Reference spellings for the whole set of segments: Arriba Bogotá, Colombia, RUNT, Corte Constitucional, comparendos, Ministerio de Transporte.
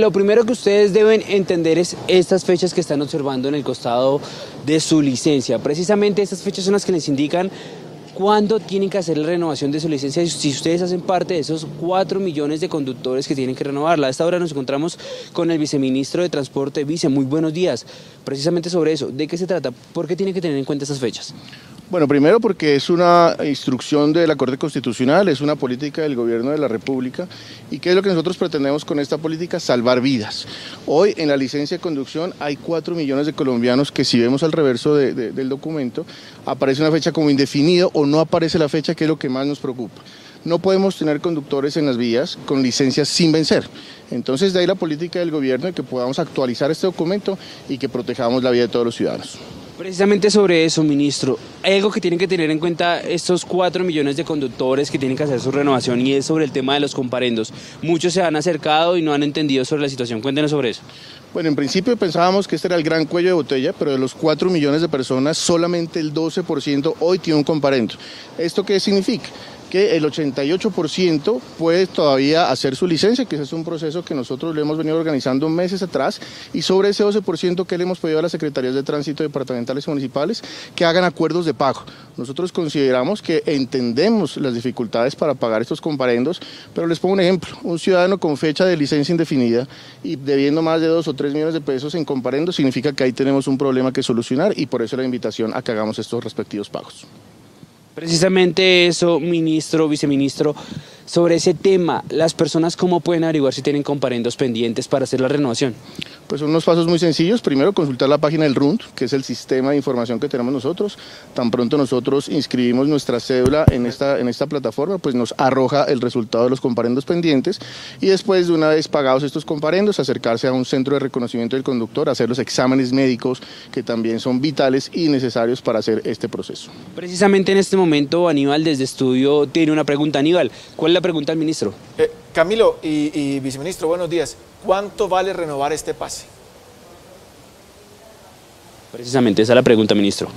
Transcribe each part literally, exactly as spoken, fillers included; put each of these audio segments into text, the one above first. Lo primero que ustedes deben entender es estas fechas que están observando en el costado de su licencia. Precisamente estas fechas son las que les indican cuándo tienen que hacer la renovación de su licencia si ustedes hacen parte de esos cuatro millones de conductores que tienen que renovarla. A esta hora nos encontramos con el viceministro de Transporte. Vice, muy buenos días. Precisamente sobre eso, ¿de qué se trata? ¿Por qué tienen que tener en cuenta esas fechas? Bueno, primero porque es una instrucción de la Corte Constitucional, es una política del Gobierno de la República. ¿Y qué es lo que nosotros pretendemos con esta política? Salvar vidas. Hoy en la licencia de conducción hay cuatro millones de colombianos que, si vemos al reverso de, de, del documento, aparece una fecha como indefinido o no aparece la fecha, que es lo que más nos preocupa. No podemos tener conductores en las vías con licencias sin vencer. Entonces, de ahí la política del Gobierno, de que podamos actualizar este documento y que protejamos la vida de todos los ciudadanos. Precisamente sobre eso, ministro, hay algo que tienen que tener en cuenta estos cuatro millones de conductores que tienen que hacer su renovación, y es sobre el tema de los comparendos. Muchos se han acercado y no han entendido sobre la situación. Cuéntenos sobre eso. Bueno, en principio pensábamos que este era el gran cuello de botella, pero de los cuatro millones de personas, solamente el doce por ciento hoy tiene un comparendo. ¿Esto qué significa? Que el ochenta y ocho por ciento puede todavía hacer su licencia, que ese es un proceso que nosotros le hemos venido organizando meses atrás, y sobre ese doce por ciento que le hemos pedido a las secretarías de tránsito departamentales y municipales que hagan acuerdos de pago. Nosotros consideramos que entendemos las dificultades para pagar estos comparendos, pero les pongo un ejemplo: un ciudadano con fecha de licencia indefinida y debiendo más de dos o tres millones de pesos en comparendos, significa que ahí tenemos un problema que solucionar, y por eso la invitación a que hagamos estos respectivos pagos. Precisamente eso, ministro, viceministro, sobre ese tema, las personas ¿cómo pueden averiguar si tienen comparendos pendientes para hacer la renovación? Pues son unos pasos muy sencillos. Primero, consultar la página del RUNT, que es el sistema de información que tenemos nosotros. Tan pronto nosotros inscribimos nuestra cédula en esta, en esta plataforma, pues nos arroja el resultado de los comparendos pendientes, y después, de una vez pagados estos comparendos, acercarse a un centro de reconocimiento del conductor, hacer los exámenes médicos, que también son vitales y necesarios para hacer este proceso. Precisamente en este momento, Aníbal desde estudio tiene una pregunta. Aníbal, ¿cuál es la pregunta al ministro? Eh, Camilo y, y viceministro, buenos días. ¿Cuánto vale renovar este pase? Precisamente esa es la pregunta, ministro.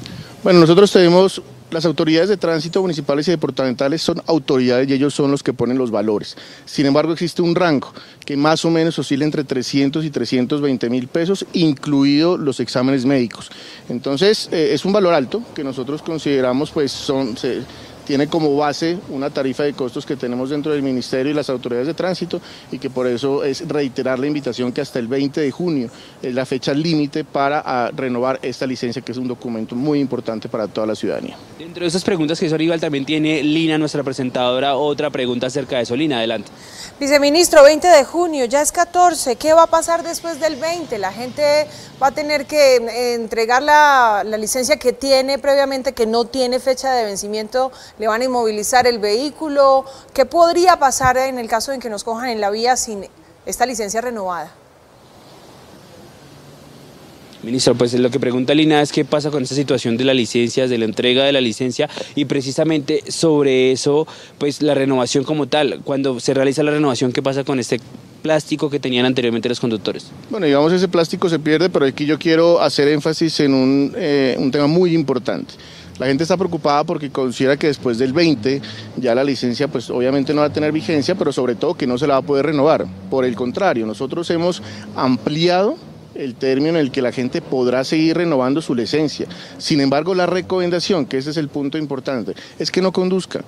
Bueno, nosotros tenemos... Las autoridades de tránsito municipales y departamentales son autoridades, y ellos son los que ponen los valores. Sin embargo, existe un rango que más o menos oscila entre trescientos y trescientos veinte mil pesos, incluido los exámenes médicos. Entonces, eh, es un valor alto que nosotros consideramos, pues son... Se, tiene como base una tarifa de costos que tenemos dentro del Ministerio y las autoridades de tránsito, y que por eso es reiterar la invitación que hasta el veinte de junio es la fecha límite para renovar esta licencia, que es un documento muy importante para toda la ciudadanía. Dentro de esas preguntas que hizo Aníbal, también tiene Lina, nuestra presentadora, otra pregunta acerca de eso. Lina, adelante. Viceministro, veinte de junio, ya es catorce, ¿qué va a pasar después del veinte? ¿La gente va a tener que entregar la, la licencia que tiene previamente, que no tiene fecha de vencimiento? ¿Le van a inmovilizar el vehículo? ¿Qué podría pasar en el caso en que nos cojan en la vía sin esta licencia renovada? Ministro, pues lo que pregunta Lina es qué pasa con esta situación de las licencias, de la entrega de la licencia, y precisamente sobre eso, pues la renovación como tal. Cuando se realiza la renovación, ¿qué pasa con este plástico que tenían anteriormente los conductores? Bueno, digamos, ese plástico se pierde, pero aquí yo quiero hacer énfasis en un, eh, un tema muy importante. La gente está preocupada porque considera que después del veinte ya la licencia pues obviamente no va a tener vigencia, pero sobre todo que no se la va a poder renovar. Por el contrario, nosotros hemos ampliado el término en el que la gente podrá seguir renovando su licencia. Sin embargo, la recomendación, que ese es el punto importante, es que no conduzcan.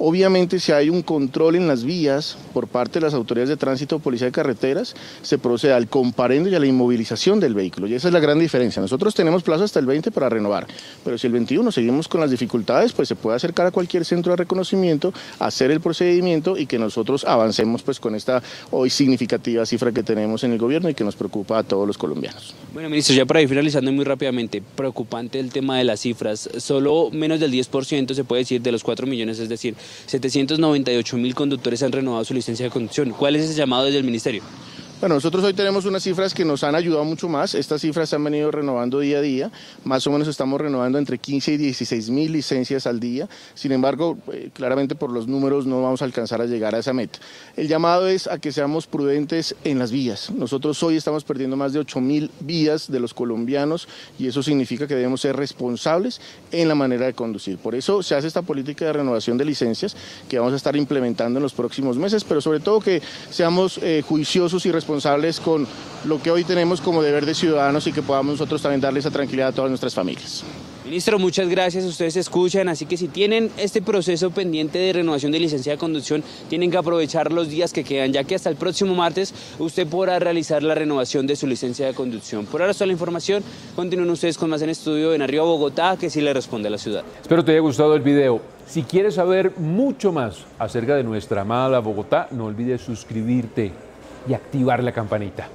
Obviamente, si hay un control en las vías por parte de las autoridades de tránsito o policía de carreteras, se procede al comparendo y a la inmovilización del vehículo, y esa es la gran diferencia. Nosotros tenemos plazo hasta el veinte para renovar, pero si el veintiuno seguimos con las dificultades, pues se puede acercar a cualquier centro de reconocimiento, hacer el procedimiento, y que nosotros avancemos pues con esta hoy significativa cifra que tenemos en el gobierno y que nos preocupa a todos los colombianos. Bueno, ministro, ya para ir finalizando muy rápidamente, preocupante el tema de las cifras. Solo menos del diez por ciento se puede decir de los cuatro millones, es decir, setecientos noventa y ocho mil conductores han renovado su licencia de conducción. ¿Cuál es ese llamado desde el ministerio? Bueno, nosotros hoy tenemos unas cifras que nos han ayudado mucho más. Estas cifras se han venido renovando día a día. Más o menos estamos renovando entre quince y dieciséis mil licencias al día. Sin embargo, eh, claramente por los números no vamos a alcanzar a llegar a esa meta. El llamado es a que seamos prudentes en las vías. Nosotros hoy estamos perdiendo más de ocho mil vías de los colombianos, y eso significa que debemos ser responsables en la manera de conducir. Por eso se hace esta política de renovación de licencias que vamos a estar implementando en los próximos meses, pero sobre todo que seamos eh, juiciosos y responsables responsables con lo que hoy tenemos como deber de ciudadanos y que podamos nosotros también darle esa tranquilidad a todas nuestras familias. Ministro, muchas gracias, ustedes escuchan, así que si tienen este proceso pendiente de renovación de licencia de conducción, tienen que aprovechar los días que quedan, ya que hasta el próximo martes usted podrá realizar la renovación de su licencia de conducción. Por ahora es toda la información, continúen ustedes con más en estudio en Arriba Bogotá, que sí le responde a la ciudad. Espero te haya gustado el video. Si quieres saber mucho más acerca de nuestra amada Bogotá, no olvides suscribirte y activar la campanita.